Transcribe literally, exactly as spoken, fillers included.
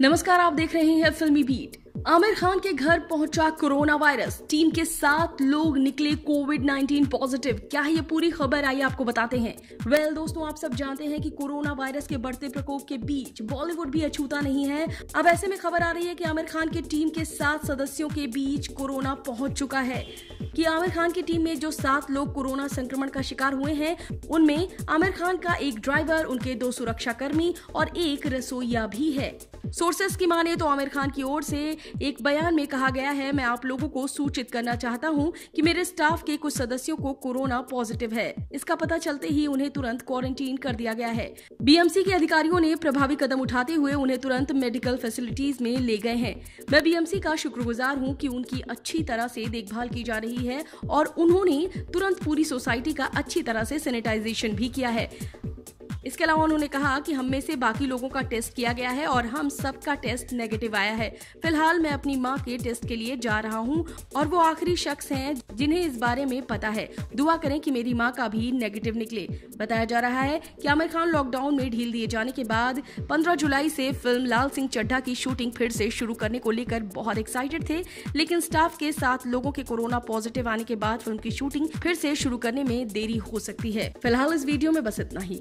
नमस्कार, आप देख रहे हैं फिल्मी बीट। आमिर खान के घर पहुंचा कोरोना वायरस, टीम के सात लोग निकले कोविड नाइनटीन पॉजिटिव। क्या है ये पूरी खबर, आइए आपको बताते हैं। वेल well, दोस्तों, आप सब जानते हैं कि कोरोना वायरस के बढ़ते प्रकोप के बीच बॉलीवुड भी अछूता नहीं है। अब ऐसे में खबर आ रही है कि आमिर खान की टीम के सात सदस्यों के बीच कोरोना पहुंच चुका है। कि आमिर खान की टीम में जो सात लोग कोरोना संक्रमण का शिकार हुए हैं, उनमें आमिर खान का एक ड्राइवर, उनके दो सुरक्षाकर्मी और एक रसोइया भी है। सोर्सेस की माने तो आमिर खान की ओर से एक बयान में कहा गया है, मैं आप लोगों को सूचित करना चाहता हूं कि मेरे स्टाफ के कुछ सदस्यों को कोरोना पॉजिटिव है। इसका पता चलते ही उन्हें तुरंत क्वारंटीन कर दिया गया है। बीएमसी के अधिकारियों ने प्रभावी कदम उठाते हुए उन्हें तुरंत मेडिकल फैसिलिटीज में ले गए हैं। मैं बीएमसी का शुक्रगुजार हूं कि उनकी अच्छी तरह से देखभाल की जा रही है और उन्होंने तुरंत पूरी सोसाइटी का अच्छी तरह से सैनिटाइजेशन भी किया है। इसके अलावा उन्होंने कहा कि हम में से बाकी लोगों का टेस्ट किया गया है और हम सबका टेस्ट नेगेटिव आया है। फिलहाल मैं अपनी मां के टेस्ट के लिए जा रहा हूं और वो आखिरी शख्स हैं जिन्हें इस बारे में पता है। दुआ करें कि मेरी मां का भी नेगेटिव निकले। बताया जा रहा है कि आमिर खान लॉकडाउन में ढील दिए जाने के बाद पंद्रह जुलाई से फिल्म लाल सिंह चड्ढा की शूटिंग फिर से शुरू करने को लेकर बहुत एक्साइटेड थे, लेकिन स्टाफ के साथ लोगों के कोरोना पॉजिटिव आने के बाद फिल्म की शूटिंग फिर से शुरू करने में देरी हो सकती है। फिलहाल इस वीडियो में बस इतना ही।